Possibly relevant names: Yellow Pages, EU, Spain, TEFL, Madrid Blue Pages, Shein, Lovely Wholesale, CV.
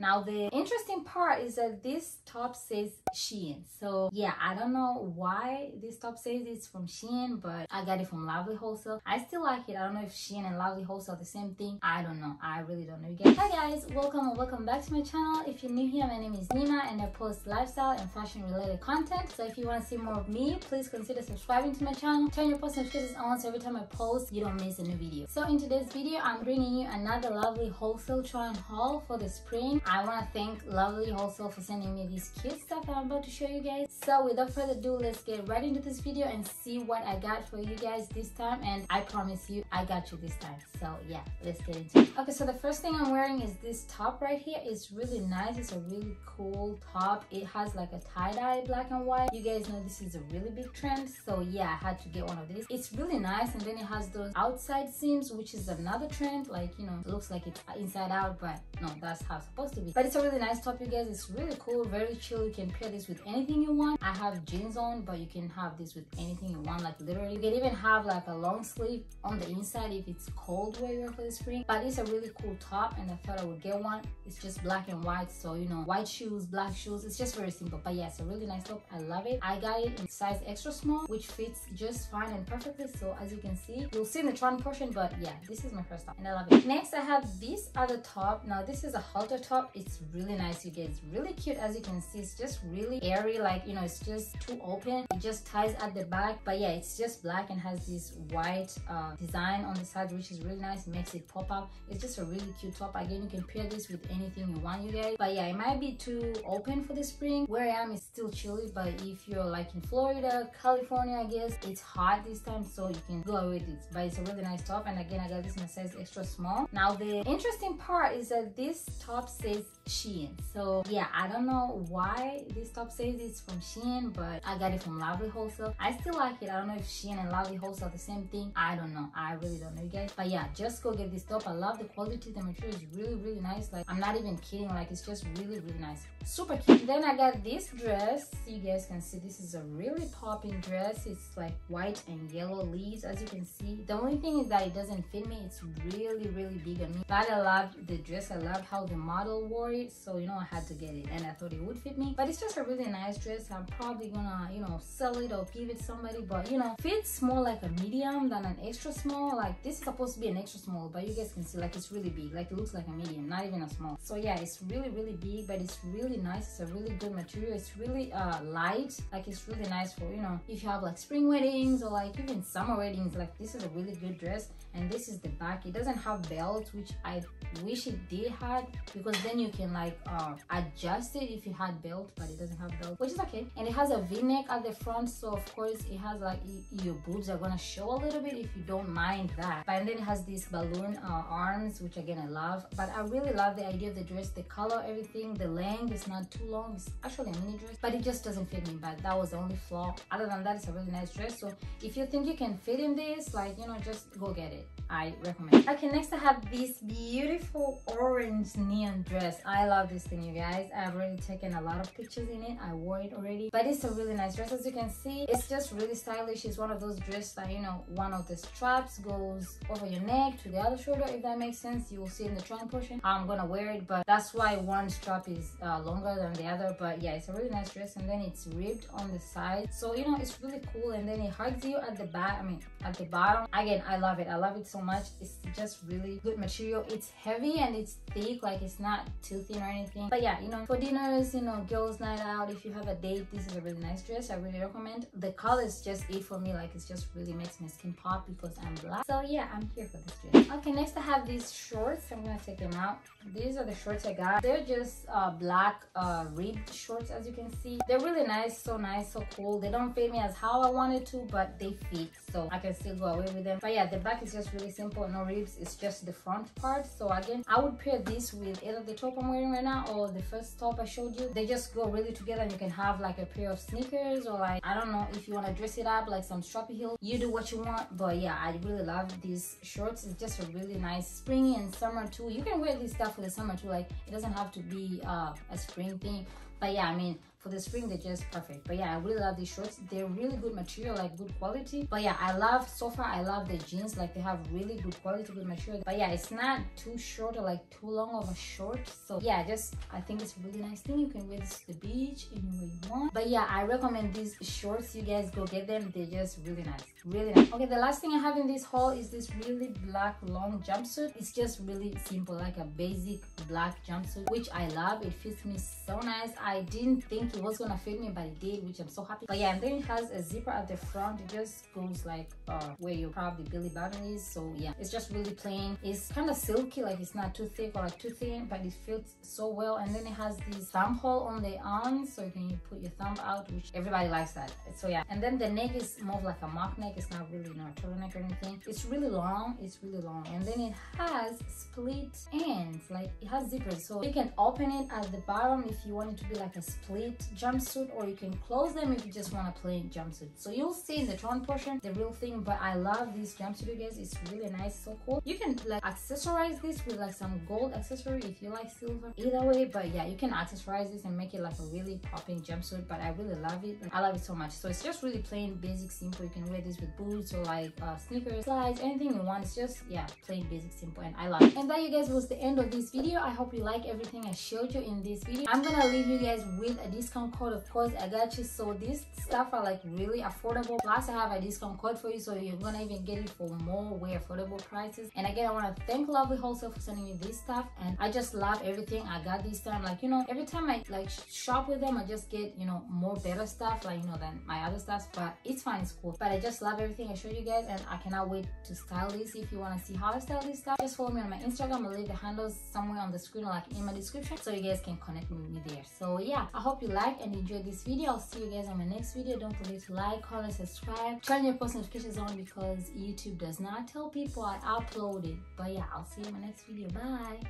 Now the interesting part is that this top says Shein. So yeah, I don't know why this top says it's from Shein, but I got it from Lovely Wholesale. I still like it. I don't know if Shein and Lovely Wholesale are the same thing. I don't know. I really don't know. Hi guys, welcome back to my channel. If you're new here, my name is Nima and I post lifestyle and fashion related content. So if you want to see more of me, please consider subscribing to my channel. Turn your post notifications on so every time I post, you don't miss a new video. So in today's video, I'm bringing you another Lovely Wholesale try on haul for the spring. I want to thank Lovely Wholesale for sending me this cute stuff that I'm about to show you guys. So without further ado, let's get right into this video and see what I got for you guys this time. And I promise you, I got you this time. So yeah, let's get into it. Okay, so the first thing I'm wearing is this top right here. It's really nice. It's a really cool top. It has like a tie-dye black and white. You guys know this is a really big trend. So yeah, I had to get one of these. It's really nice, and then it has those outside seams, which is another trend. Like, you know, it looks like it's inside out, but no, that's how it's supposed to be. But it's a really nice top, you guys. It's really cool, very chill. You can pair this with anything you want. I have jeans on, but you can have this with anything you want. Like literally, you can even have like a long sleeve on the inside if it's cold where you're for the spring. But it's a really cool top, and I thought I would get one. It's just black and white, so you know, white shoes, black shoes. It's just very simple. But yeah, it's a really nice top. I love it. I got it in size extra small, which fits just fine and perfectly. So as you can see, you'll see in the try on portion. But yeah, this is my first top, and I love it. Next, I have this other top. Now this is a halter top. It's really nice, you guys. Really cute, as you can see. It's just really airy, like, you know, it's just too open. It just ties at the back, but yeah, it's just black and has this white design on the side, which is really nice. Makes it pop up. It's just a really cute top. Again, you can pair this with anything you want, you guys. But yeah, it might be too open for the spring. Where I am, it's still chilly, but if you're like in Florida, California, I guess it's hot this time, so you can go away with it. But it's a really nice top, and again, I got this in a size extra small. Now the interesting part is that this top says Shein. So yeah, I don't know why this top says it's from Shein, but I got it from Lovely Wholesale. I still like it. I don't know if Shein and Lovely Wholesale are the same thing. I don't know. I really don't know, you guys. But yeah, just go get this top. I love the quality. The material is really, really nice. Like, I'm not even kidding. Like, it's just really, really nice. Super cute. Then I got this dress. You guys can see this is a really popping dress. It's like white and yellow leaves, as you can see. The only thing is that it doesn't fit me. It's really, really big on me. But I loved the dress. I loved how the model wore it. So, you know, I had to get it, and I thought it would fit me. But it's just a really nice dress. I'm probably gonna, you know, sell it or give it to somebody. But, you know, fits more like a medium than an extra small. Like, this is supposed to be an extra small, but you guys can see, like, it's really big. Like, it looks like a medium, not even a small. So yeah, it's really, really big, but it's really nice. It's a really good material. It's really light. Like, it's really nice for, you know, if you have like spring weddings or like even summer weddings. Like, this is a really good dress. And this is the back. It doesn't have belts, which I wish it did have, because then you can like adjust it if you had belt, but it doesn't have belt, which is okay. And it has a V-neck at the front, so of course it has like your boobs are gonna show a little bit if you don't mind that. But and then it has these balloon arms, which again I love. But I really love the idea of the dress, the color, everything. The length is not too long. It's actually a mini dress, but it just doesn't fit me. But that was the only flaw. Other than that, it's a really nice dress. So if you think you can fit in this, like, you know, just go get it. I recommend. Okay, next I have this beautiful orange neon dress. I love this thing, you guys. I've already taken a lot of pictures in it. I wore it already, but it's a really nice dress. As you can see, it's just really stylish. It's one of those dresses that, you know, one of the straps goes over your neck to the other shoulder, if that makes sense. You will see in the trunk portion. I'm gonna wear it, but that's why one strap is longer than the other. But yeah, it's a really nice dress, and then it's ribbed on the side, so you know, it's really cool. And then it hugs you at the back, I mean at the bottom. Again, I love it. I love it so much. It's just really good material. It's heavy and it's thick. Like, it's not too thin or anything. But yeah, you know, for dinners, you know, girls night out, if you have a date, this is a really nice dress. I really recommend. The color is just it for me. Like, it just really makes my skin pop because I'm black. So yeah, I'm here for this dress. Okay, next I have these shorts. I'm gonna take them out. These are the shorts I got. They're just black ribbed shorts, as you can see. They're really nice, so cool. They don't fit me as how I wanted to, but they fit, so I can still go away with them. But yeah, the back is just really simple, no ribs. It's just the front part. So again, I would pair this with either the top I'm wearing right now or the first top I showed you. They just go really together, and you can have like a pair of sneakers, or like, I don't know, if you want to dress it up like some strappy heels, you do what you want. But yeah, I really love these shorts. It's just a really nice springy and summer too. You can wear this stuff for the summer too. Like, it doesn't have to be a spring thing. But yeah, I mean, for the spring they're just perfect. But yeah, I really love these shorts. They're really good material, like good quality. But yeah, I love, so far I love the jeans, like they have really good quality, good material. But yeah, it's not too short or like too long of a short. So yeah, just I think it's a really nice thing. You can wear this to the beach anywhere you want. But yeah, I recommend these shorts. You guys go get them, they're just really nice, really nice. Okay, the last thing I have in this haul is this really black long jumpsuit. It's just really simple, like a basic black jumpsuit, which I love. It fits me so nice. I didn't think it was gonna fit me, but it did, which I'm so happy. But yeah, and then it has a zipper at the front. It just goes like where your probably belly button is. So yeah, it's just really plain. It's kind of silky, like it's not too thick or like too thin, but it fits so well. And then it has this thumb hole on the arm, so you can put your thumb out, which everybody likes that. So yeah, and then the neck is more of like a mock neck. It's not really not a turtleneck or anything. It's really long, it's really long. And then it has split ends, like it has zippers, so you can open it at the bottom if you want it to be like a split jumpsuit, or you can close them if you just want a plain jumpsuit. So you'll see in the torn portion the real thing, but I love this jumpsuit, you guys. It's really nice, so cool. You can like accessorize this with like some gold accessory if you like silver, either way. But yeah, you can accessorize this and make it like a really popping jumpsuit, but I really love it. Like, I love it so much. So it's just really plain, basic, simple. You can wear this with boots or like sneakers, slides, anything you want. It's just, yeah, plain, basic, simple, and I love it. And that, you guys, was the end of this video. I hope you like everything I showed you in this video. I'm gonna leave you guys with a discount code, of course, I got you. So these stuff are like really affordable, plus I have a discount code for you, so you're gonna even get it for more way affordable prices. And again, I want to thank Lovely Wholesale for sending me this stuff, and I just love everything I got this time. Like, you know, every time I like shop with them, I just get, you know, more better stuff, like, you know, than my other stuff. But it's fine, it's cool. But I just love everything I showed you guys, and I cannot wait to style this. If you want to see how I style this stuff, just follow me on my Instagram. I'll leave the handles somewhere on the screen or like in my description, so you guys can connect with me there. So yeah, I hope you like and enjoyed this video. I'll see you guys on my next video. Don't forget to like, comment, subscribe, turn your post notifications on, because YouTube does not tell people I uploaded. But yeah, I'll see you in my next video. Bye.